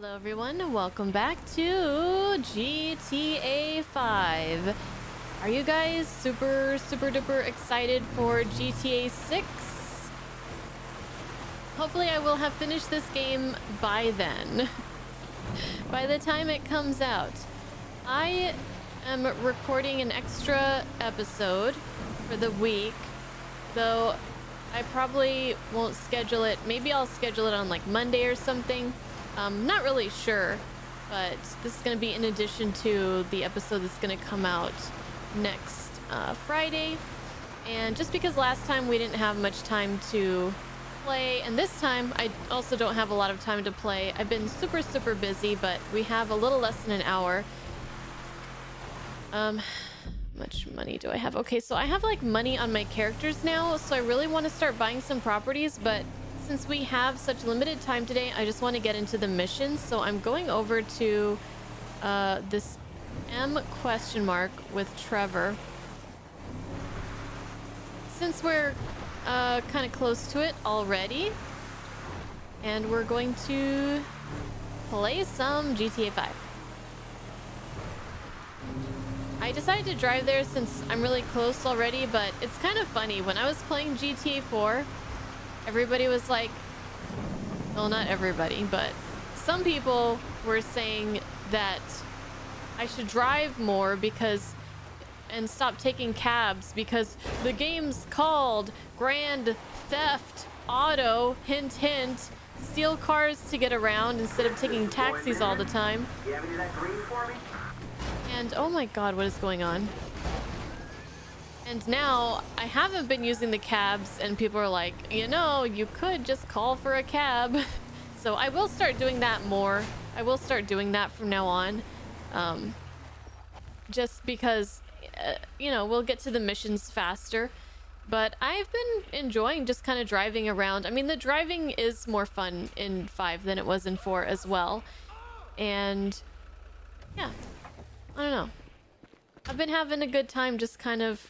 Hello everyone, welcome back to GTA 5. Are you guys super duper excited for GTA 6? Hopefully I will have finished this game by then. By the time it comes out. I am recording an extra episode for the week, though I probably won't schedule it. Maybe I'll schedule it on like Monday or something. Not really sure, but this is going to be in addition to the episode that's going to come out next Friday. And just because last time we didn't have much time to play, and this time I also don't have a lot of time to play. I've been super busy, but we have a little less than an hour. How much money do I have? Okay, so I have like money on my characters now, so I really want to start buying some properties, but since we have such limited time today, I just want to get into the missions. So I'm going over to this M question mark with Trevor. Since we're kind of close to it already. And we're going to play some GTA 5. I decided to drive there since I'm really close already, but it's kind of funny. When I was playing GTA 4... everybody was like, well, not everybody, but some people were saying that I should drive more because, and stop taking cabs because the game's called Grand Theft Auto, hint, hint, steal cars to get around instead of taking taxis all the time. And oh my God, what is going on? And now I haven't been using the cabs and people are like, you know, you could just call for a cab. So I will start doing that more. I will start doing that from now on. Just because, you know, we'll get to the missions faster. But I've been enjoying just kind of driving around. I mean, the driving is more fun in 5 than it was in 4 as well. And yeah, I don't know. I've been having a good time just kind of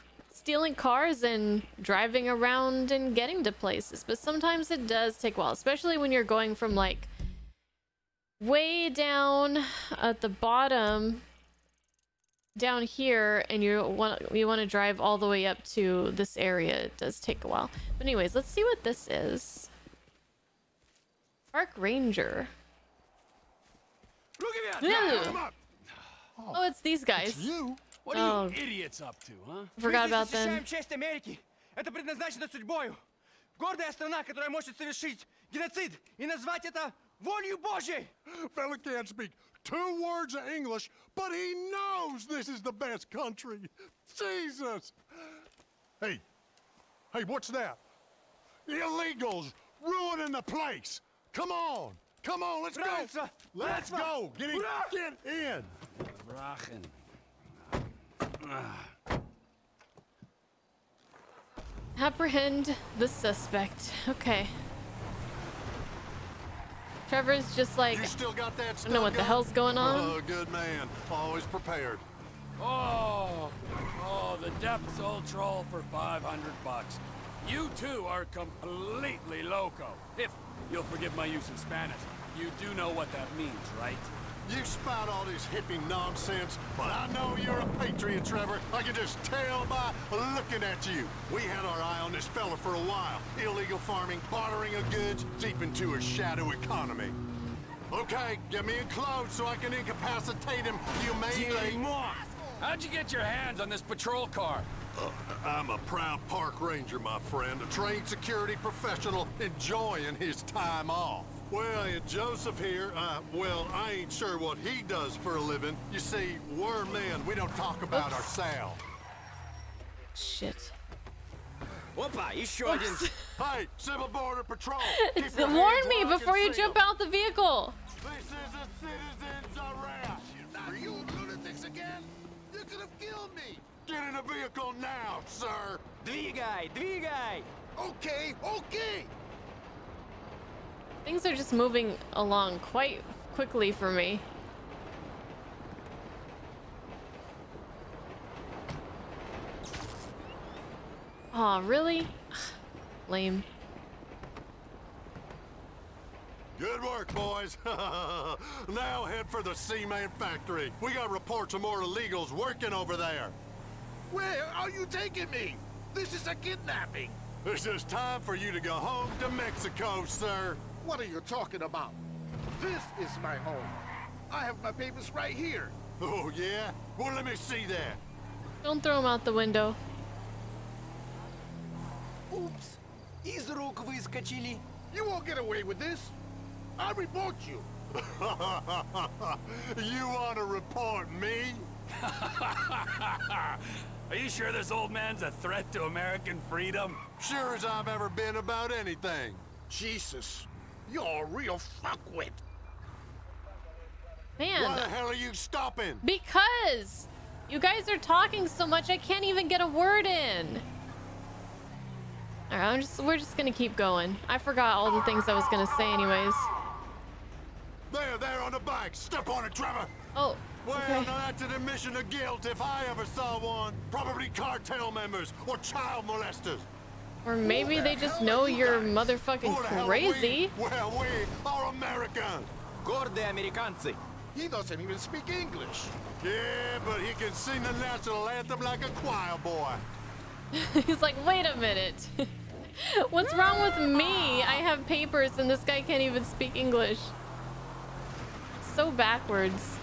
stealing cars and driving around and getting to places, but sometimes it does take a while, especially when you're going from like way down at the bottom down here and you want to drive all the way up to this area. It does take a while, but anyways, let's see what this is. Park Ranger. Look at that. Oh, it's these guys. It's you. What are you idiots up to, huh? Forgot about them. Fella can't speak 2 words of English, but he knows this is the best country. Jesus! Hey, what's that? The illegals ruining the place. Come on, let's go. Let's go. Get in. Apprehend the suspect. Okay. Trevor's just like, still got that I don't know what the hell's going on. Oh, good man. Always prepared. Oh, the depths old troll for $500. You two are completely loco. If you'll forgive my use of Spanish. You do know what that means, right? You spout all this hippie nonsense, but I know you're a patriot, Trevor. I can just tell by looking at you. We had our eye on this fella for a while. Illegal farming, bartering of goods, deep into a shadow economy. Okay, get me in clothes so I can incapacitate him. You made more. How'd you get your hands on this patrol car? I'm a proud park ranger, my friend, a trained security professional enjoying his time off. Well, and Joseph here, well, I ain't sure what he does for a living. You see, we're men, we don't talk about ourselves. Shit. Whoopa, you sure didn't... Hey, Civil Border Patrol! Warn me before you jump out the vehicle! This is a citizen's arrest! Are you lunatics again? You could have killed me! Get in a vehicle now, sir! Двигай, двигай! Okay, okay! Things are just moving along quite quickly for me. Aw, really? Lame. Good work, boys. Now head for the Seaman factory. We got reports of more illegals working over there. Where are you taking me? This is a kidnapping. This is time for you to go home to Mexico, sir. What are you talking about? This is my home. I have my papers right here. Oh, yeah? Well, let me see that. Don't throw him out the window. Oops. Из рук выскочили. You won't get away with this. I report you. You want to report me? Are you sure this old man's a threat to American freedom? Sure as I've ever been about anything. Jesus, you're a real fuckwit. Man. Why the hell are you stopping? Because you guys are talking so much, I can't even get a word in. All right, we're just gonna keep going. I forgot all the things I was gonna say anyways. There on the bike. Step on it, Trevor. Oh. Well, okay. Now that's an admission of guilt if I ever saw one. Probably cartel members or child molesters. Or maybe they just know you're motherfucking crazy. Well, we are Americans. Gordi Americanci. He doesn't even speak English. Yeah, but he can sing the national anthem like a choir boy. He's like, wait a minute. What's wrong with me? I have papers and this guy can't even speak English. So backwards.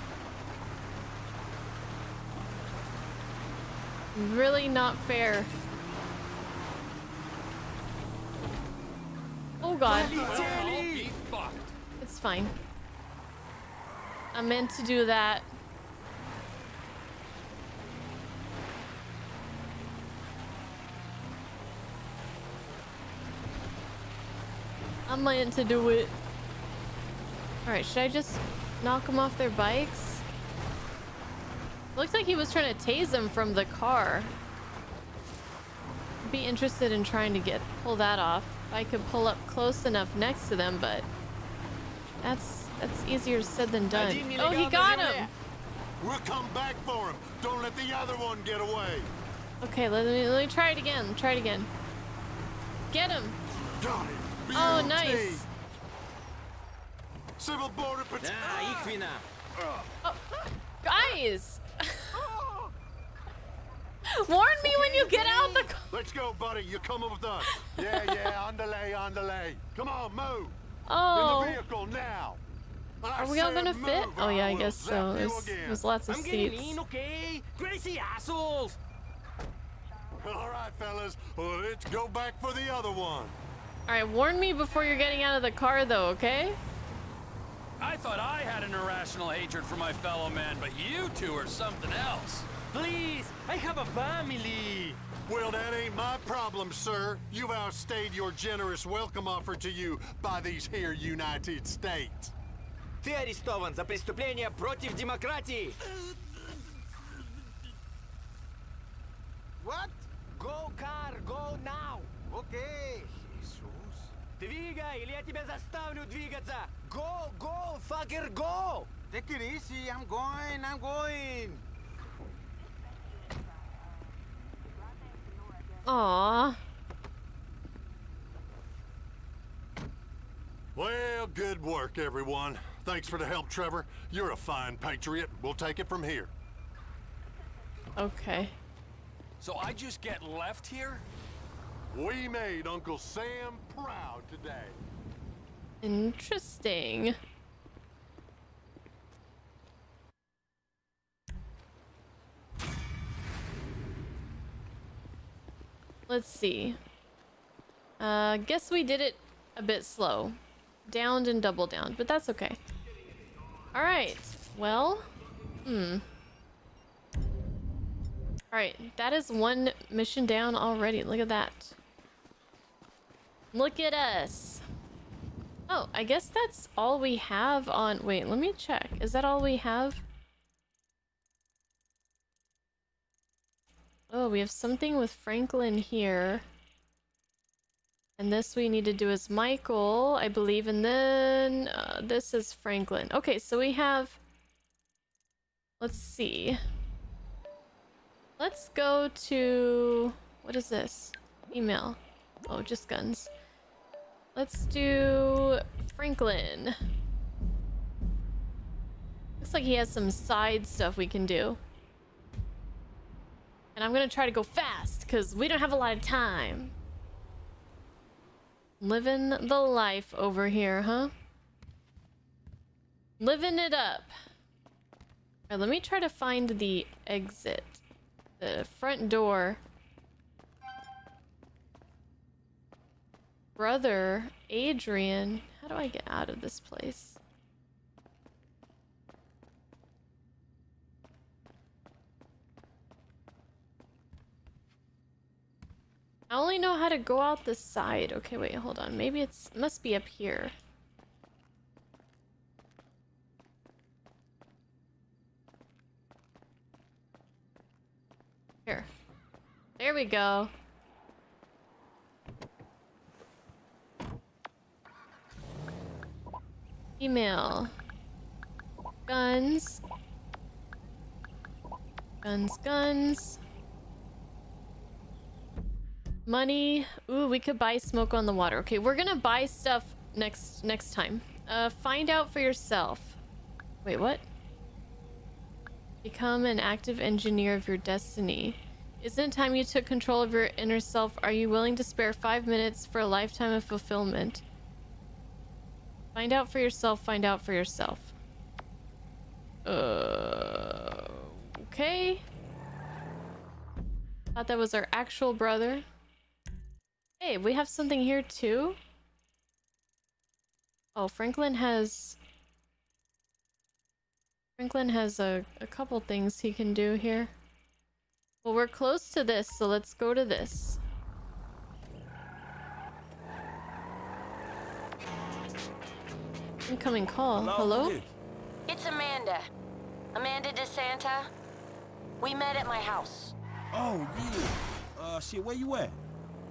Really not fair. Oh god. It's fine. I meant to do that. I meant to do it. Alright, should I just knock them off their bikes? Looks like he was trying to tase him from the car. I'd be interested in trying to pull that off. If I could pull up close enough next to them, but that's easier said than done. Oh, he got him! We'll come back for him. Don't let the other one get away. Okay, let me try it again. Try it again. Get him! Got him. Oh, nice! Civil border patrol. Oh, guys! Warn me when you get out the car. Let's go, buddy. You come with us. Yeah, underlay. Come on, move. Oh. In the vehicle now. Are we all gonna fit? Oh yeah, I guess so. There's lots of seats. Okay, crazy assholes. All right, fellas, let's go back for the other one. All right, warn me before you're getting out of the car, though. Okay. I thought I had an irrational hatred for my fellow man, but you two are something else. Please, I have a family. Well, that ain't my problem, sir. You've outstayed your generous welcome offered to you by these here United States. Ты арестован за преступление против демократии. What? Go car, go now. Okay. Двигай, или я тебя заставлю двигаться. Go, go, fucker, go. Take it easy, I'm going. Aww. Well, good work, everyone. Thanks for the help, Trevor. You're a fine patriot. We'll take it from here. Okay. So I just get left here? We made Uncle Sam proud today. Interesting. Let's see. Guess we did it a bit slow. Downed and double downed, but that's okay. All right. Well, all right, that is one mission down already. Look at that. Look at us. Oh, I guess that's all we have on... Wait, let me check. Is that all we have? Oh, we have something with Franklin here. And this we need to do is Michael, I believe. And then this is Franklin. Okay, so we have... Let's see. Let's go to... What is this? Email. Oh, just guns. Let's do Franklin. Looks like he has some side stuff we can do. And I'm gonna try to go fast because we don't have a lot of time. Living the life over here, huh? Living it up. All right, let me try to find the exit. The front door. Brother Adrian, how do I get out of this place? I only know how to go out the side. Okay, wait, hold on. Maybe it's must be up here. Here. There we go. Email. Guns. Guns, guns. Money. Ooh, we could buy smoke on the water. Okay, we're gonna buy stuff next time. Find out for yourself. Wait, what? Become an active engineer of your destiny. Isn't it time you took control of your inner self? Are you willing to spare 5 minutes for a lifetime of fulfillment? Find out for yourself. Find out for yourself. Okay. Thought that was our actual brother. Hey, we have something here too. Oh, Franklin has a couple things he can do here. Well, we're close to this, so let's go to this. Incoming call. Hello? It's Amanda. Amanda De Santa. We met at my house. Oh, yeah. Shit, where you at?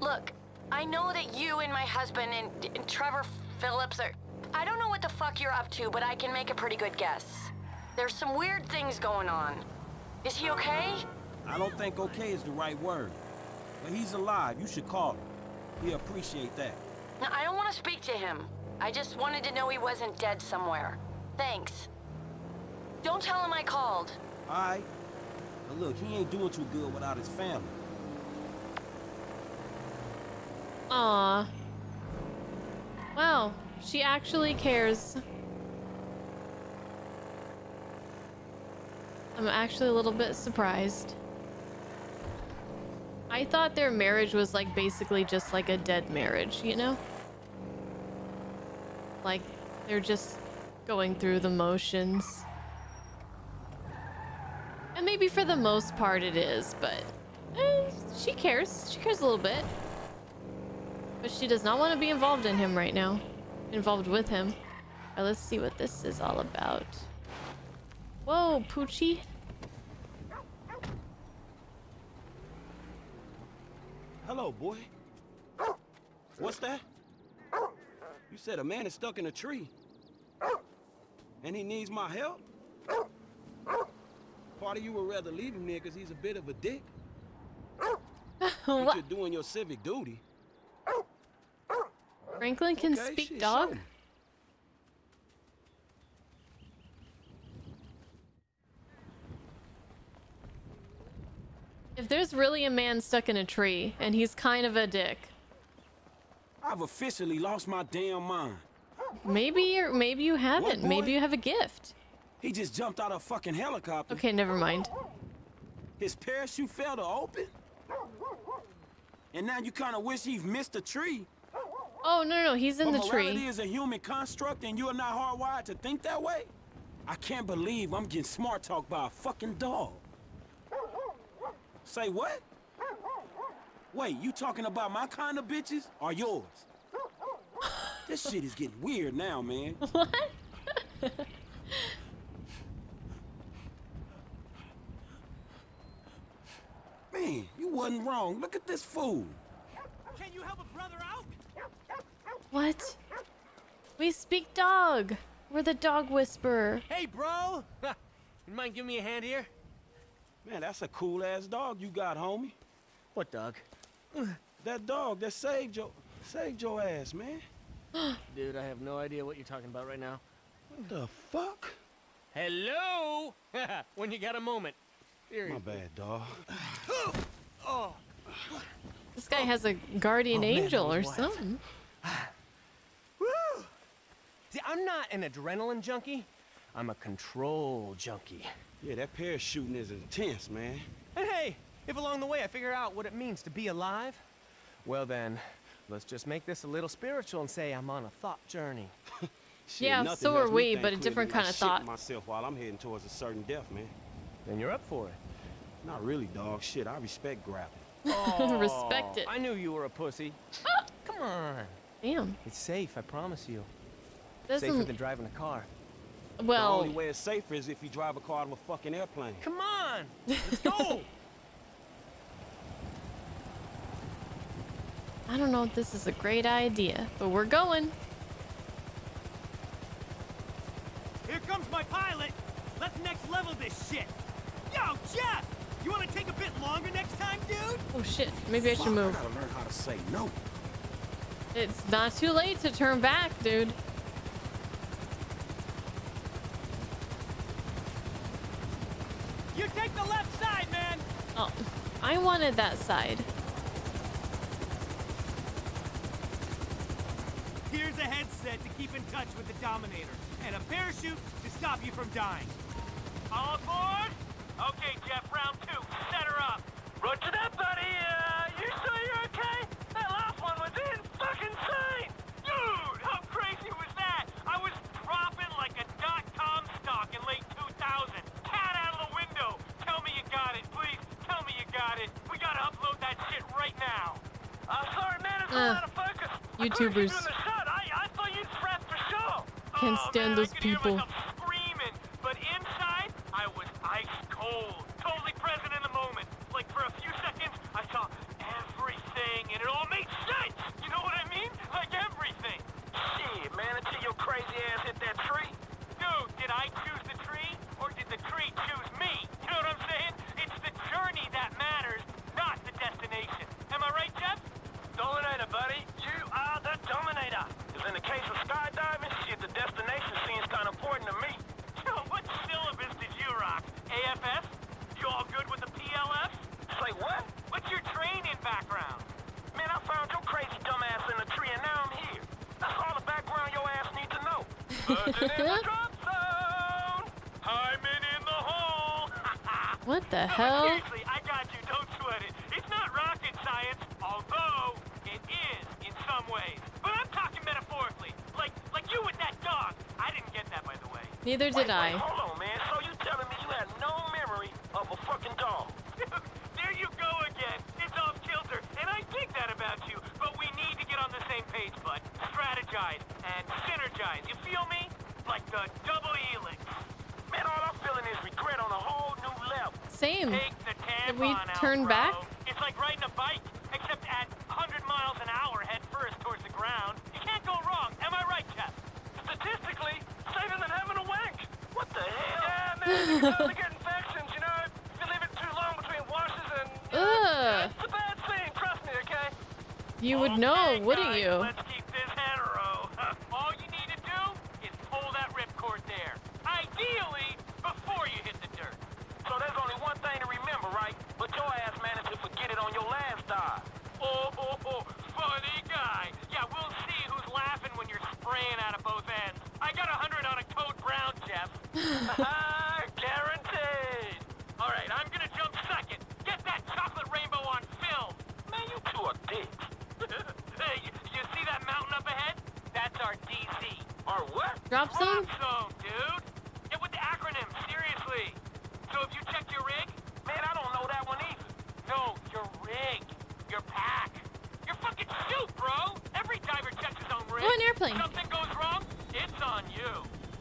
Look. I know that you and my husband and Trevor Phillips are... I don't know what the fuck you're up to, but I can make a pretty good guess. There's some weird things going on. Is he okay? I don't think okay is the right word. But he's alive. You should call him. We appreciate that. No, I don't want to speak to him. I just wanted to know he wasn't dead somewhere. Thanks. Don't tell him I called. All right. But look, he ain't doing too good without his family. Aw. Wow, she actually cares. I'm actually a little bit surprised. I thought their marriage was like basically just like a dead marriage, you know? Like they're just going through the motions. And maybe for the most part it is, but she cares. She cares a little bit. But she does not want to be involved in him right now. Involved with him. All right, let's see what this is all about. Whoa, Poochie. Hello, boy. What's that? You said a man is stuck in a tree. And he needs my help? Part of you would rather leave him there because he's a bit of a dick. What? You're doing your civic duty. Franklin can speak, shit, dog. Sure. If there's really a man stuck in a tree, and he's kind of a dick. I've officially lost my damn mind. Maybe you haven't. What, maybe you have a gift. He just jumped out of a fucking helicopter. Okay, never mind. His parachute failed to open? And now you kind of wish he'd missed the tree. Oh, no, he's in the tree. Morality is a human construct and you are not hardwired to think that way? I can't believe I'm getting smart talked by a fucking dog. Say what? Wait, you talking about my kind of bitches or yours? This shit is getting weird now, man. What? Man, you wasn't wrong. Look at this fool. Can you help a brother out? What? We speak dog. We're the dog whisperer. Hey, bro. You mind giving me a hand here? Man, that's a cool-ass dog you got, homie. What dog? That dog that saved your ass, man. Dude, I have no idea what you're talking about right now. What the fuck? Hello? When you got a moment. Seriously. My bad, dog. Oh. This guy has a guardian angel or something. Woo! See, I'm not an adrenaline junkie. I'm a control junkie. Yeah, that parachuting is intense, man. And hey, if along the way I figure out what it means to be alive, well then, let's just make this a little spiritual and say I'm on a thought journey. Shit, yeah, so are we, but a different kind of thought. Myself while I'm heading towards a certain death, man. Then you're up for it. Not really, dog. Shit, I respect grappling. Oh, respect it. I knew you were a pussy. Come on. Damn. It's safe, I promise you. Doesn't... Safer than driving a car. Well, the only way it's safer is if you drive a car out of a fucking airplane. Come on. Let's go. I don't know if this is a great idea, but we're going. Here comes my pilot. Let's next level this shit. Yo, Jeff! You want to take a bit longer next time, dude? Oh, shit. Maybe I should move. I gotta learn how to say no. It's not too late to turn back, dude. You take the left side, man! Oh, I wanted that side. Here's a headset to keep in touch with the Dominator, and a parachute to stop you from dying. All aboard? Okay, Jeff, round two. Set her up. Roger that, buddy. You sure you're okay? That last one was fucking insane. Dude, how crazy was that? I was dropping like a dot-com stock in late 2000. Cat out of the window. Tell me you got it, please. Tell me you got it. We gotta upload that shit right now. Sorry, man, it's out of focus. YouTubers. I thought you'd strapped for show. Can't stand those people. Neither did I. Wait, hold on, man. So you telling me you had no memory of a fucking dog? There you go again. It's off kilter, and I dig that about you. But we need to get on the same page, bud. Strategize and synergize. You feel me? Like the double helix. Man, all I'm feeling is regret on a whole new level. Same. Take the tampon out, bro. Did we turn back? It's like riding a bike, except at 100 miles an hour head first towards the ground. You can't go wrong. Am I right, Jeff? Statistically, safer than having a wank. What the hell? Yeah, man, you gotta get infections, you know? If you leave it too long between washes and... Ugh. It's a bad thing, trust me, okay? You would know, wouldn't you? Let's keep this hetero. All you need to do is pull that ripcord there. Ideally, before you hit the dirt. So there's only one thing to remember, right? But your ass managed to forget it on your last dive. Oh, funny guy. Yeah, we'll see who's laughing when you're spraying out of both ends. I got 100 on a code brown, Jeff. Guaranteed. All right, I'm gonna jump second. Get that chocolate rainbow on film. Man, you two are dicks. Hey, you see that mountain up ahead? That's our DC. Our what? Drop zone? Drop zone, dude. Get with the acronym, seriously. So if you check your rig, man, I don't know that one either. No, your rig. Your pack. Your fucking shoot, bro. Every diver checks his own rig. Oh, an airplane. Something goes wrong, it's on you.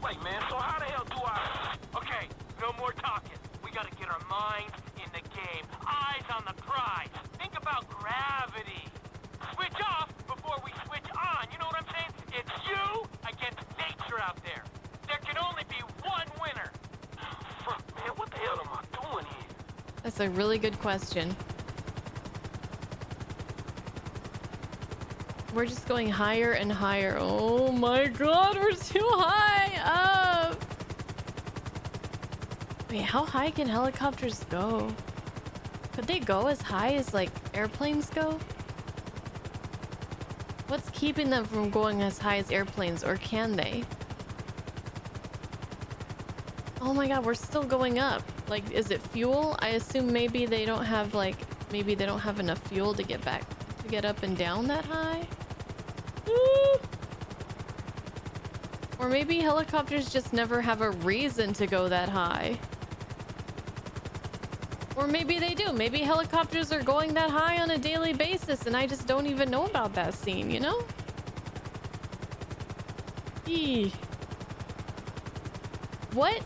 Wait, man, so how the hell do I... Okay, no more talking. We gotta get our minds in the game. Eyes on the prize. Think about gravity. Switch off before we switch on. You know what I'm saying? It's you against nature out there. There can only be one winner. Fuck, man, what the hell am I doing here? That's a really good question. We're just going higher and higher. Oh my god, we're too high up. Wait, how high can helicopters go? Could they go as high as like airplanes go? What's keeping them from going as high as airplanes, or can they? Oh my god, we're still going up. Like, is it fuel? I assume maybe they don't have like, maybe they don't have enough fuel to get back, to get up and down that high. Woo! Or maybe helicopters just never have a reason to go that high. Or maybe they do. Maybe helicopters are going that high on a daily basis and I just don't even know about that scene, you know? Eee. What?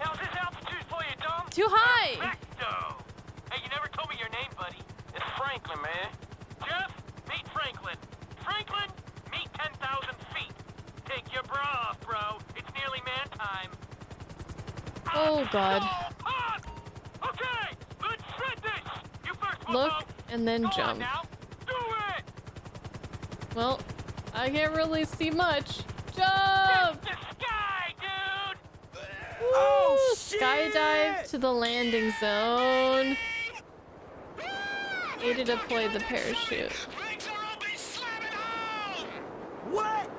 How's this altitude for you, Dom? Too high! Perfecto. Hey, you never told me your name, buddy. It's Franklin, man. Jeff, meet Franklin. Franklin, meet 10,000 feet. Take your bra off, bro. It's nearly man time. Oh, God. Okay, let's try this. You first, look and then jump. Do it. Well, I can't really see much. Jump! That's the sky, dude! Woo! Oh, shit! Skydive to the landing zone. Way to deploy the parachute. What?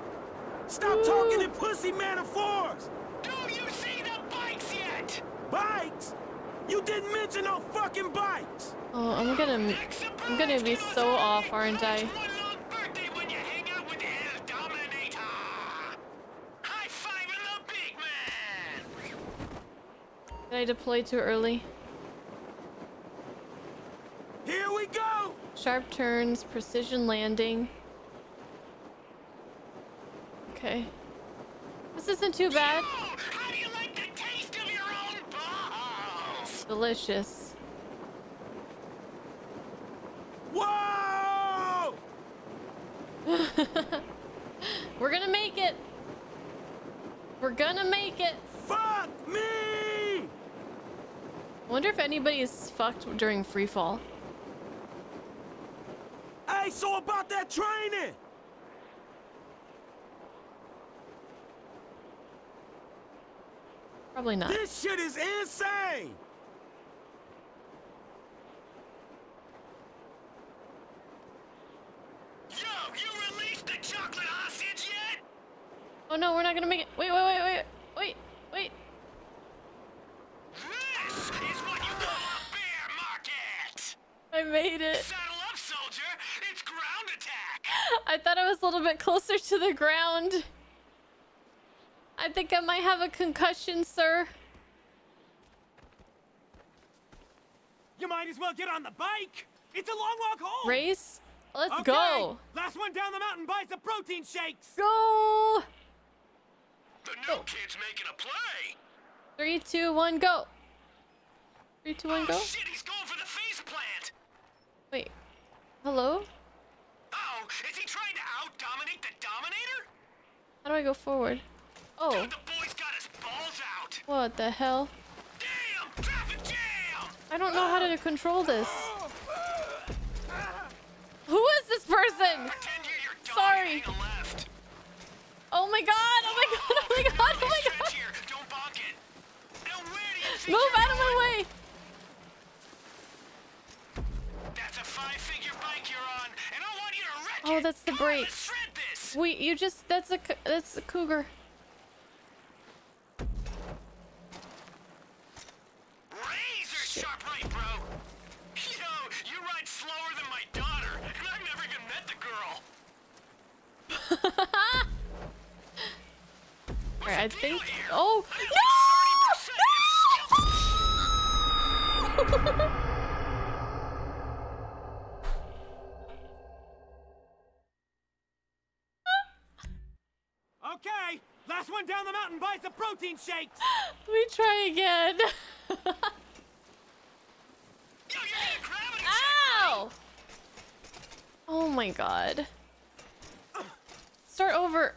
Stop Ooh. Talking in pussy metaphors! Do you see the bikes yet? Bikes? You didn't mention no fucking bikes! Oh, I'm gonna be so off, aren't I? Did I deploy too early? Here we go! Sharp turns, precision landing. Okay. This isn't too bad. Delicious. Whoa! We're gonna make it. We're gonna make it. Fuck me! I wonder if anybody's fucked during free fall. Hey, so about that training. Probably not. This shit is insane. Oh no, we're not gonna make it. Wait, wait, wait, wait, wait, wait. This is what you call a bear market. I made it. Saddle up, soldier. It's ground attack. I thought I was a little bit closer to the ground. I think I might have a concussion, sir. You might as well get on the bike. It's a long walk home. Race. Let's okay. go. Last one down the mountain buys the protein shakes. Go. The new kid's making a play. 3, 2, 1, go. 3, 2, 1, go. Oh, shit, he's going for the face plant. Wait. Hello? Oh, is he trying to out-dominate the Dominator? How do I go forward? Oh. Dude, the boy's got his balls out. What the hell? Damn, traffic jam. I don't know how to control this. Who is this person? Sorry. Oh my god, oh my god, oh my god, oh my god! Move out of my way! That's a 5-figure bike you're on, and I want you to wreck it! Oh, that's the brakes. Wait, you just, that's a cougar. Razor sharp right, bro! Yo, you ride slower than my daughter, and I've never even met the girl! Right, I think. Oh no! No! Okay, last one down the mountain buys the protein shakes. We try again. Yo, you're getting gravity Ow! Check, right? Oh my god! Start over.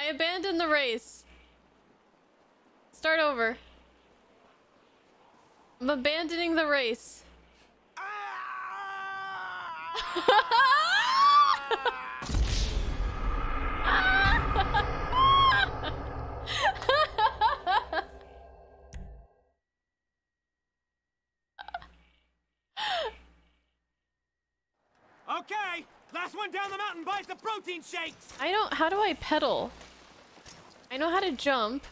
I abandoned the race. Start over. I'm abandoning the race. Okay, last one down the mountain buys the protein shakes. I don't. How do I pedal? I know how to jump.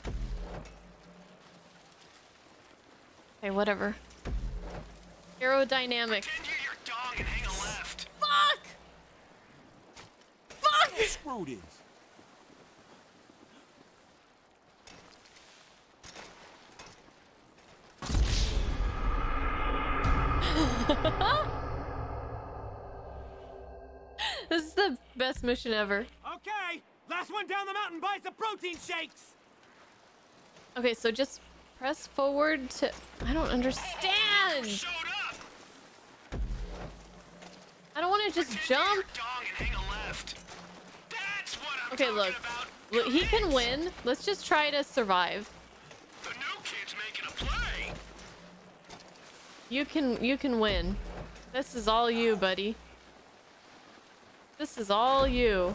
Okay, whatever. Aerodynamic. Pretend you're your dog and hang a left. Fuck! Fuck! This road is. This is the best mission ever. Okay, last one down the mountain buys the protein shakes. Okay, so just press forward to. I don't understand. Showed up. I don't want to just jump. Okay, look. Look, he can win. Let's just try to survive. The new kid's making a play. You can win. This is all you, buddy. This is all you.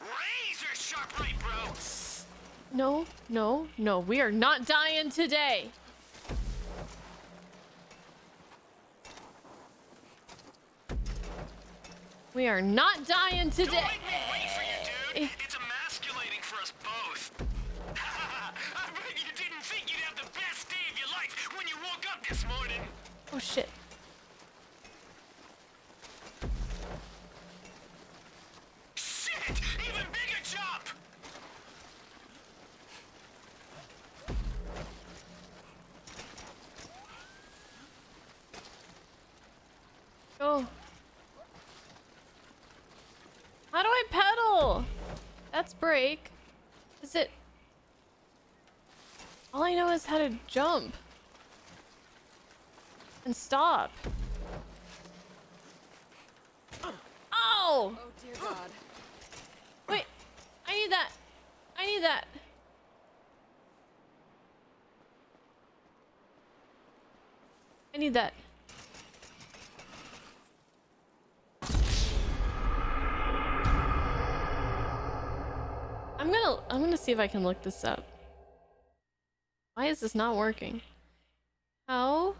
Razor sharp right, bro. No, no, no. We are not dying today. We are not dying today. Don't make me wait for you, dude. It's emasculating for us both. I bet you didn't think you'd have the best day of your life when you woke up this morning. Oh shit. Oh. How do I pedal? That's brake. Is it? All I know is how to jump. And stop. Oh! Oh dear God. Wait. I need that. I need that. I need that. I'm gonna see if I can look this up. Why is this not working? How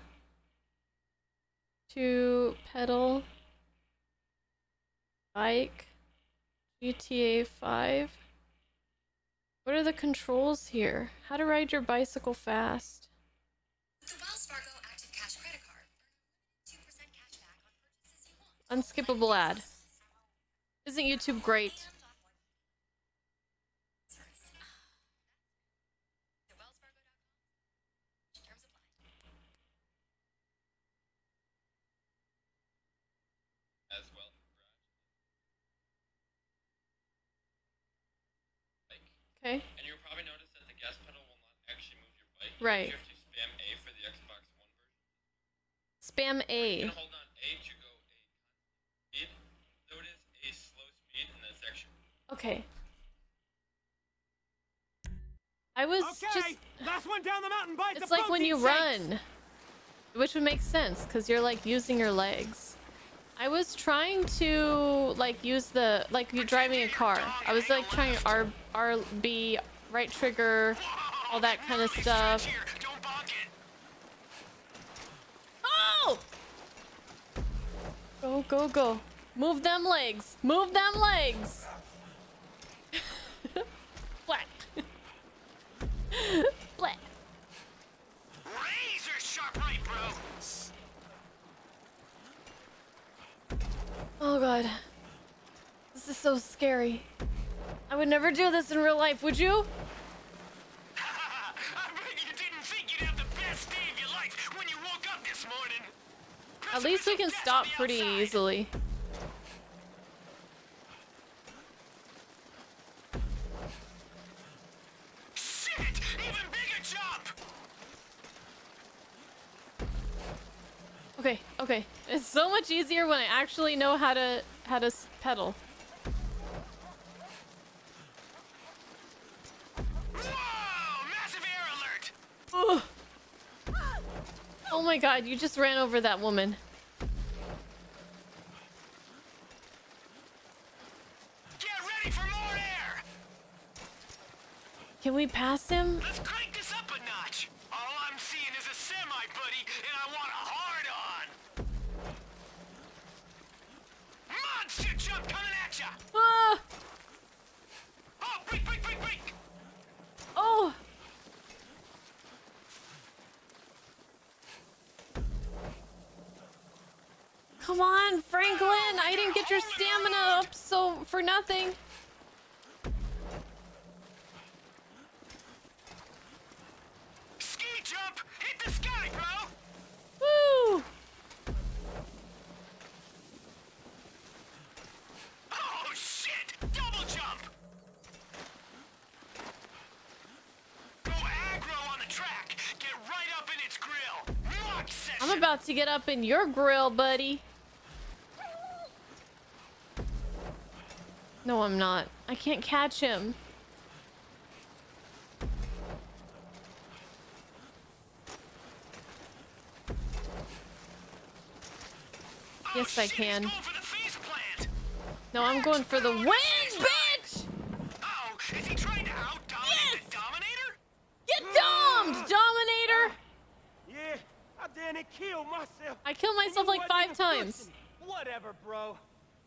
to pedal bike GTA 5. What are the controls here? How to ride your bicycle fast. With the Wells Fargo Active Cash credit card, earn 2% cash back on purchases you want. Unskippable ad. Isn't YouTube great? Okay. And you'll probably notice that the gas pedal will not actually move your bike. Right. You have to spam A for the Xbox One version. Spam A. You can hold on A to go A speed. So it is a slow speed, and that's actually. Okay. I was just. Last one down the mountain bike. It's like when you run, which would make sense because you're like using your legs. I was trying to like use the like you're driving a car. I was like trying RB right trigger, all that kind of stuff. Oh! Go go go! Move them legs! Move them legs! Black. Black. Razor sharp right, bro. Oh God, this is so scary. I would never do this in real life, would you? I bet you didn't think you'd have the best day of your life when you woke up this morning. At least we can stop pretty easily. Shit, even bigger jump. Okay, okay. It's so much easier when I actually know how to pedal. Whoa! Massive air alert! Oh my god, you just ran over that woman. Get ready for more air! Can we pass him? Let's crank this up a notch. All I'm seeing is a semi, buddy, and I want a hard-on. Monster jump coming at ya! Ah! Oh, break, break, break, break! Oh! Come on, Franklin! I didn't get your stamina up so for nothing. Ski jump! Hit the sky, bro! Woo! Oh shit! Double jump! Go aggro on the track! Get right up in its grill! Lock session! I'm about to get up in your grill, buddy. No, I'm not. I can't catch him. Oh, yes, I can. He's going for the face plant. No, I'm going for the win, bitch! Uh-oh, is he trying to out-dominate the Dominator? Get domed, Dominator! Yeah, I didn't kill myself. I killed myself like 5 times. Whatever, bro.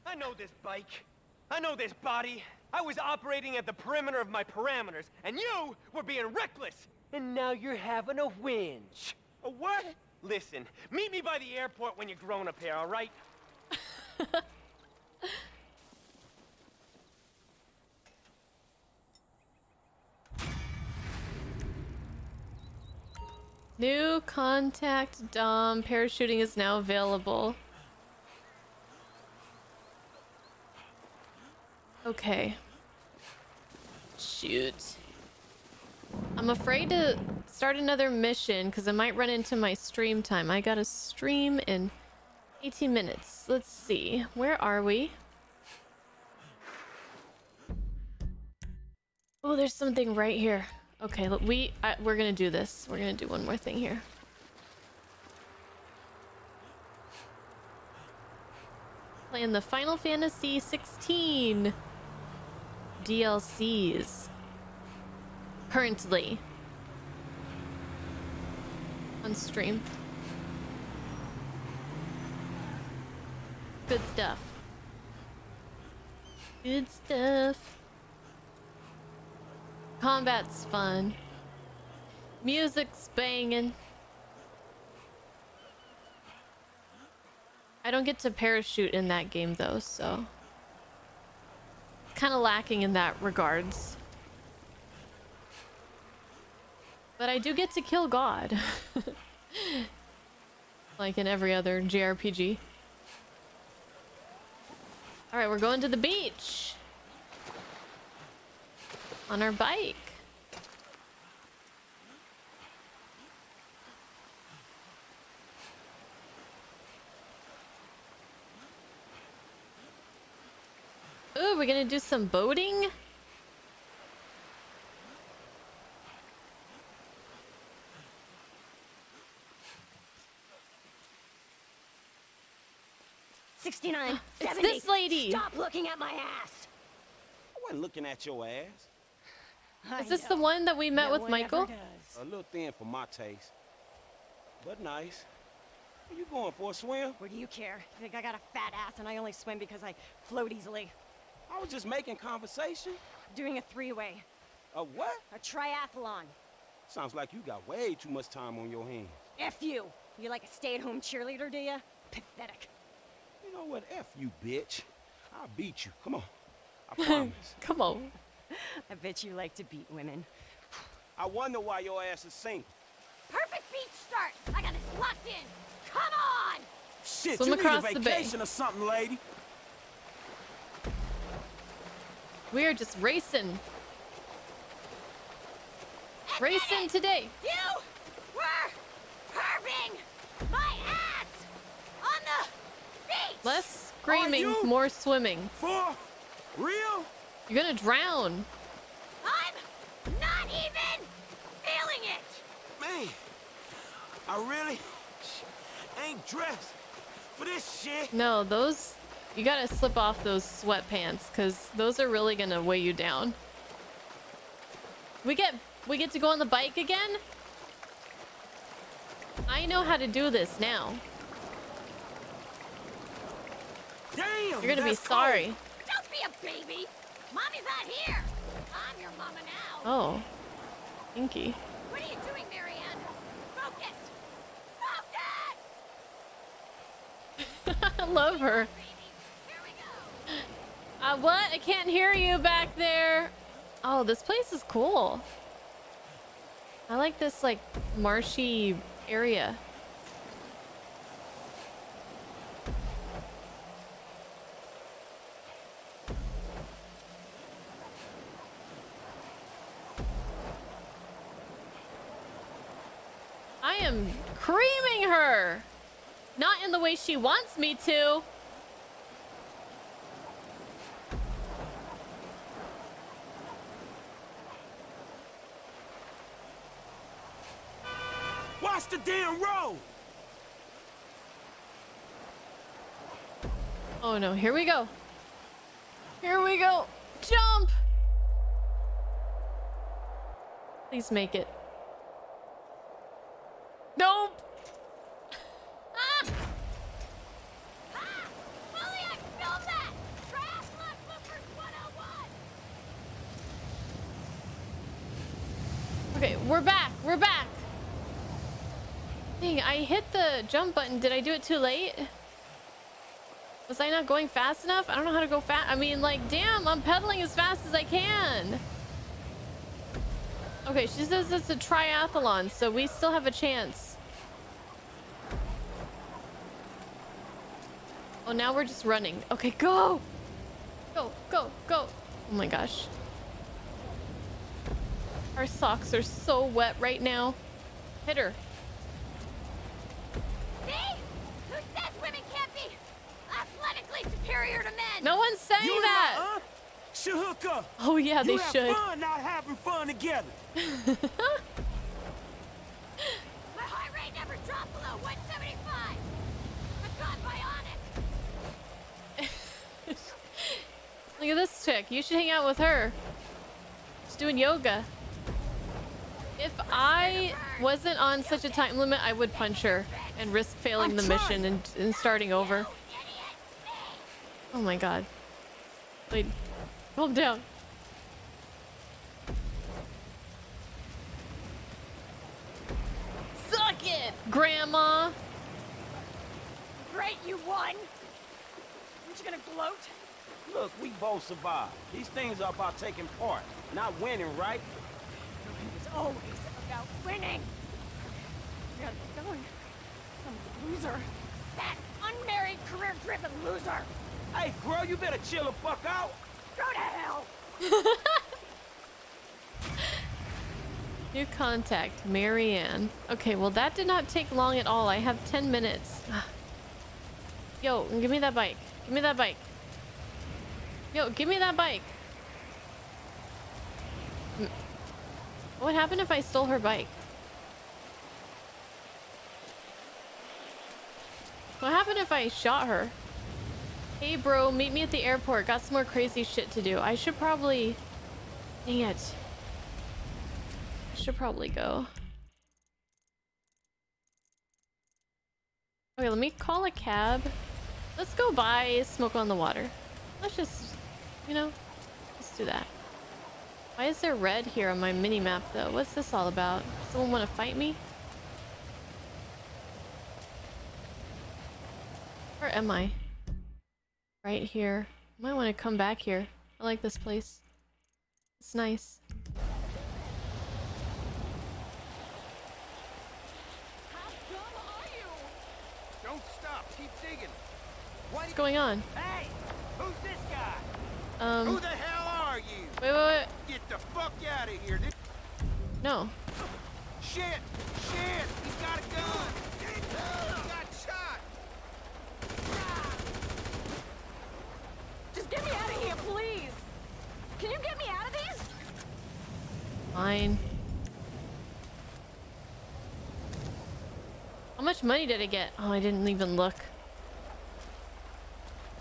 I know this bike. I know this body. I was operating at the perimeter of my parameters, and you were being reckless. And now you're having a whinge. A what? Listen, meet me by the airport when you're grown up here, all right? New contact Dom. Parachuting is now available. Okay. Shoot. I'm afraid to start another mission because I might run into my stream time. I gotta stream in 18 minutes. Let's see. Where are we? Oh, there's something right here. Okay, look, we're gonna do this. We're gonna do one more thing here. Playing the Final Fantasy 16. DLCs currently on stream. Good stuff. Good stuff. Combat's fun. Music's banging. I don't get to parachute in that game though, so kind of lacking in that regards, but I do get to kill God like in every other JRPG. All right, we're going to the beach on our bike. Ooh, we're gonna do some boating? It's this lady! Stop looking at my ass! I wasn't looking at your ass. Is this the one that we met with Michael? A little thin for my taste, but nice. Are you going for a swim? What do you care? You think I got a fat ass and I only swim because I float easily? I was just making conversation. Doing a three-way. A what? A triathlon. Sounds like you got way too much time on your hands. F you. You like a stay-at-home cheerleader, do you? Pathetic. You know what? F you, bitch. I'll beat you. Come on. I promise. Come on. I bet you like to beat women. I wonder why your ass is sinking. Perfect beach start. I got this locked in. Come on. Shit, swim you across need a vacation or something, lady. We're just racing. Racing today. You were perving my ass on the beach. Less screaming, more swimming. For real? You're gonna drown. I'm not even feeling it. Man, I really ain't dressed for this shit. No, those, you gotta slip off those sweatpants, because those are really gonna weigh you down. We get to go on the bike again? I know how to do this now. Damn, you're gonna be sorry. Cold. Don't be a baby. Mommy's not here. I'm your mama now. Oh, Inky. What are you doing, Marianne? Focus! Focus! I love her. Here we go. What? I can't hear you back there. Oh, this place is cool. I like this like marshy area. I am creaming her! Not in the way she wants me to! Watch the damn road! Oh no, here we go! Here we go! Jump! Please make it. Nope. Ah! Ah! Molly, I filmed that. Trash left Woodford 101. Okay, we're back. We're back. Dang, I hit the jump button. Did I do it too late? Was I not going fast enough? I don't know how to go fast. I mean, like, damn, I'm pedaling as fast as I can. Okay, she says it's a triathlon, so we still have a chance. Oh, now we're just running. Okay, go! Go, go, go! Oh my gosh. Our socks are so wet right now. Hit her. See? Who says women can't be athletically superior to men? No one's saying that! Should hook up. Oh yeah, they should. You have fun not having fun together. My heart rate never dropped below 175. I've gone bionic. Look at this chick. You should hang out with her. She's doing yoga. If I wasn't on such a time limit, I would punch her and risk failing the mission and starting over. Oh my god. Wait. Calm down. Suck it, Grandma! Great, you won! Aren't you gonna gloat? Look, we both survived. These things are about taking part, not winning, right? It was always about winning. You gotta keep going. Some loser. That unmarried, career-driven loser! Hey, girl, you better chill the fuck out! Go to hell. New contact, Marianne. Okay, well that did not take long at all. I have 10 minutes. Yo, give me that bike. Give me that bike. Yo, give me that bike. What happened if I stole her bike? What happened if I shot her? Hey bro, meet me at the airport. Got some more crazy shit to do. I should probably... Dang it. I should probably go. Okay, let me call a cab. Let's go buy Smoke on the Water. Let's just, you know, let's do that. Why is there red here on my mini-map though? What's this all about? Someone want to fight me? Where am I? Right here. Might want to come back here. I like this place. It's nice. How dumb are you? Don't stop. Keep digging. What's going on? Hey, who's this guy? Who the hell are you? Wait, wait, wait. Get the fuck out of here. No. Shit! Shit! He's got a gun. He got shot. Just get me out of here, please! Can you get me out of these? Fine. I'm much money did I get? Oh, I didn't even look.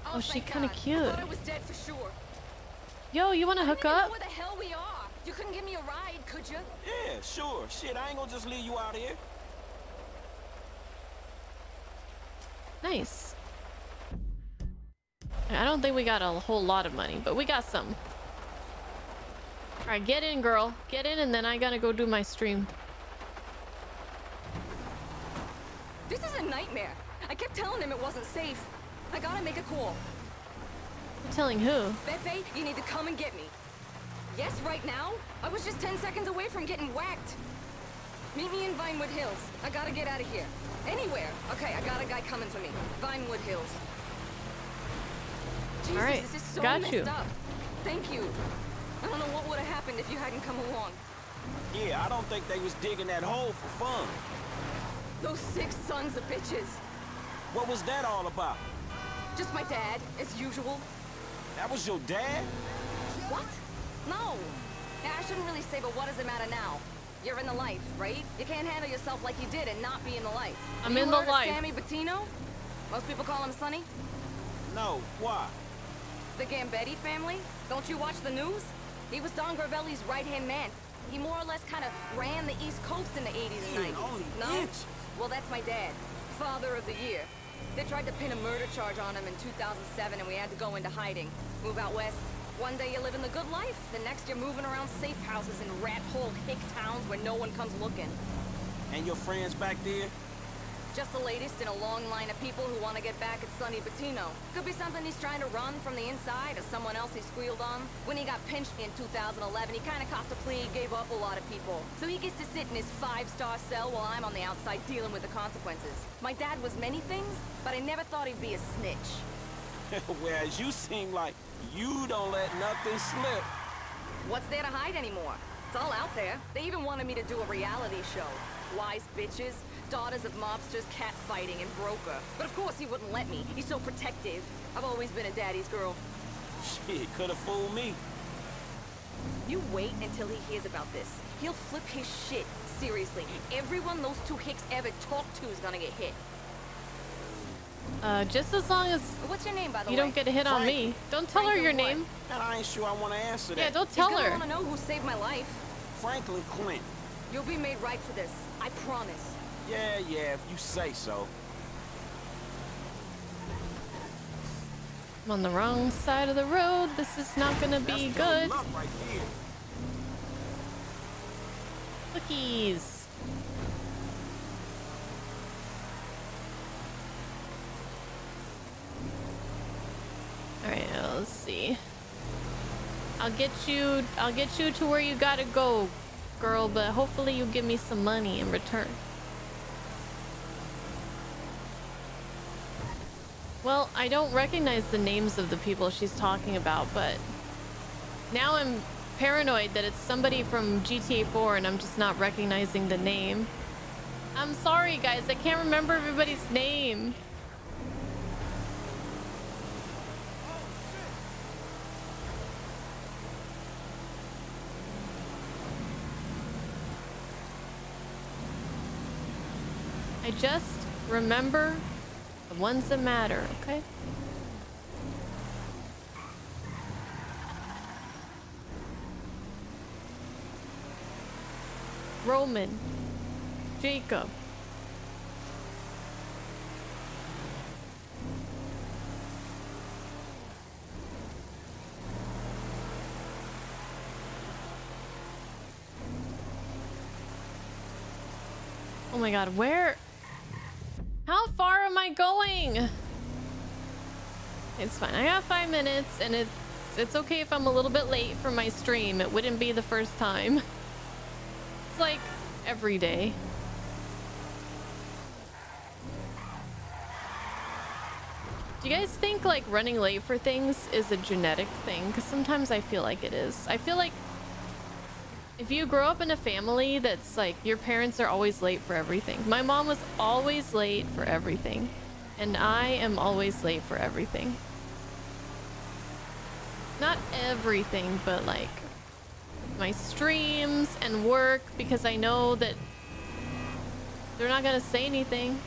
Oh, she's kind of cute. I was dead for sure. Yo, you want to hook up? Where the hell we are? You couldn't give me a ride, could you? Yeah, sure. Shit, I ain't gonna just leave you out here. Nice. I don't think we got a whole lot of money, but we got some. All right, get in, girl. Get in, and then I gotta go do my stream. This is a nightmare. I kept telling him it wasn't safe. I gotta make a call. You're telling who? Pepe, you need to come and get me. Yes, right now? I was just 10 seconds away from getting whacked. Meet me in Vinewood Hills. I gotta get out of here. Anywhere. Okay, I got a guy coming for me. Vinewood Hills. Jesus, all right, this is so got you. Up. Thank you. I don't know what would have happened if you hadn't come along. Yeah, I don't think they was digging that hole for fun. Those six sons of bitches. What was that all about? Just my dad, as usual. That was your dad? What? No. Yeah, I shouldn't really say, but what does it matter now? You're in the life, right? You can't handle yourself like you did and not be in the life. I'm in the life. Sonny Bettino? Most people call him Sonny. No, why? The Gambetti family? Don't you watch the news? He was Don Gravelli's right-hand man. He more or less kind of ran the East Coast in the 80s and 90s. No? Well, that's my dad. Father of the year. They tried to pin a murder charge on him in 2007, and we had to go into hiding. Move out west. One day you're living the good life, the next you're moving around safe houses in rat-hole hick towns where no one comes looking. And your friends back there? Just the latest in a long line of people who want to get back at Sonny Bettino. Could be something he's trying to run from the inside, or someone else he squealed on. When he got pinched in 2011, he kind of copped a plea, gave up a lot of people. So he gets to sit in his 5-star cell while I'm on the outside dealing with the consequences. My dad was many things, but I never thought he'd be a snitch. Whereas you seem like you don't let nothing slip. What's there to hide anymore? It's all out there. They even wanted me to do a reality show. Wise bitches, daughters of mobsters, catfighting, and broker. But of course he wouldn't let me. He's so protective. I've always been a daddy's girl. Shit, could have fooled me. You wait until he hears about this. He'll flip his shit. Seriously, everyone those two hicks ever talked to is gonna get hit. Just as long as what's your name, by the way? You don't get a hit on me. Don't tell her your name. I ain't sure I want to answer that. Yeah, don't tell her. I want to know who saved my life. Franklin Clint. You'll be made right for this. I promise. Yeah, yeah, if you say so. I'm on the wrong side of the road. This is not gonna be good. Right here. Cookies. All right, let's see. I'll get you to where you gotta go, girl, but hopefully you give me some money in return. Well, I don't recognize the names of the people she's talking about, but now I'm paranoid that it's somebody from GTA 4 and I'm just not recognizing the name. I'm sorry, guys, I can't remember everybody's name. I just remember the ones that matter, okay? Roman, Jacob. Oh my God, where? How far am I going? It's fine. I got 5 minutes, and it's okay if I'm a little bit late for my stream. It wouldn't be the first time. It's like every day. Do you guys think like running late for things is a genetic thing? Because sometimes I feel like it is. I feel like if you grow up in a family that's like your parents are always late for everything. My mom was always late for everything, and I am always late for everything. Not everything, but like my streams and work, because I know that they're not gonna say anything.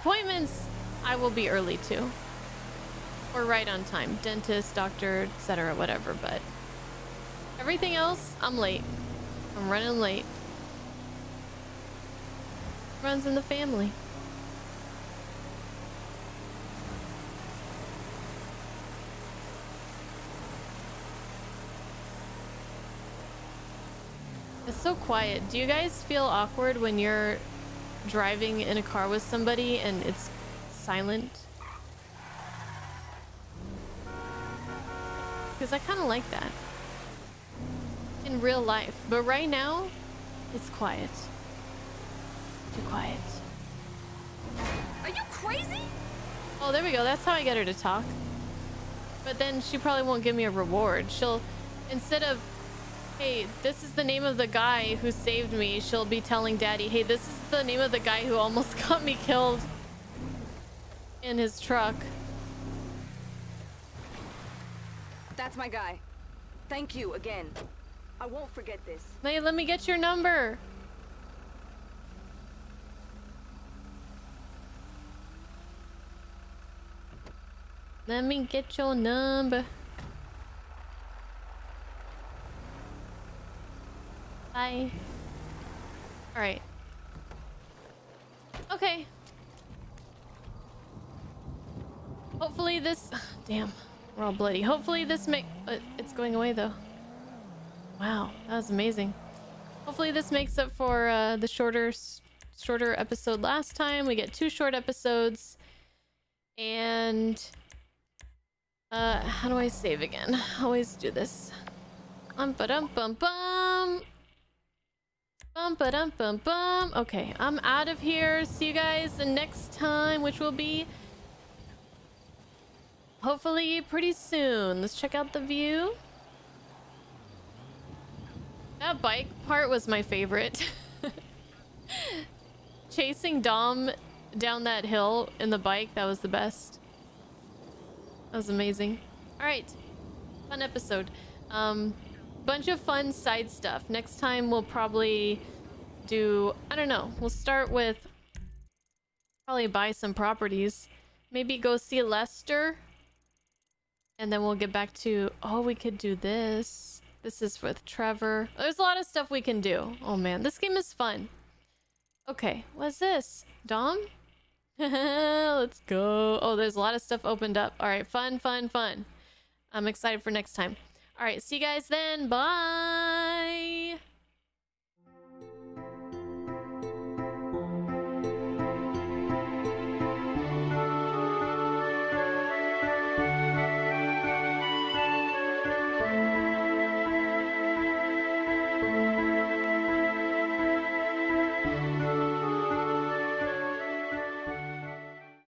Appointments I will be early to, or right on time. Dentist, doctor, etc., whatever. But everything else, I'm late. I'm running late. Runs in the family. It's so quiet. Do you guys feel awkward when you're driving in a car with somebody and it's silent? Because I kind of like that in real life, but right now it's quiet. Too quiet. Are you crazy? Oh, there we go. That's how I get her to talk. But then she probably won't give me a reward. She'll, instead of, hey, this is the name of the guy who saved me, she'll be telling Daddy, hey, this is the name of the guy who almost got me killed in his truck. That's my guy. Thank you again. I won't forget this. Hey, let me get your number. Let me get your number. Bye. All right. Okay. Hopefully this... Damn. We're all bloody. Hopefully this it's going away, though. Wow. That was amazing. Hopefully this makes up for the shorter episode last time. We get 2 short episodes. And... how do I save again? I always do this. Bum-ba-dum-bum-bum! Bum-ba-dum-bum-bum! Okay, I'm out of here. See you guys the next time, which will be... hopefully pretty soon. Let's check out the view. That bike part was my favorite. Chasing Dom down that hill in the bike, that was the best. That was amazing. All right, fun episode. Bunch of fun side stuff. Next time we'll probably do, I don't know, we'll start with probably buy some properties. Maybe go see Lester. And then we'll get back to, oh, we could do this. This is with Trevor. There's a lot of stuff we can do. Oh man, this game is fun. Okay, what's this? Dom? Let's go. Oh, there's a lot of stuff opened up. All right, fun, fun, fun. I'm excited for next time. All right, see you guys then. Bye.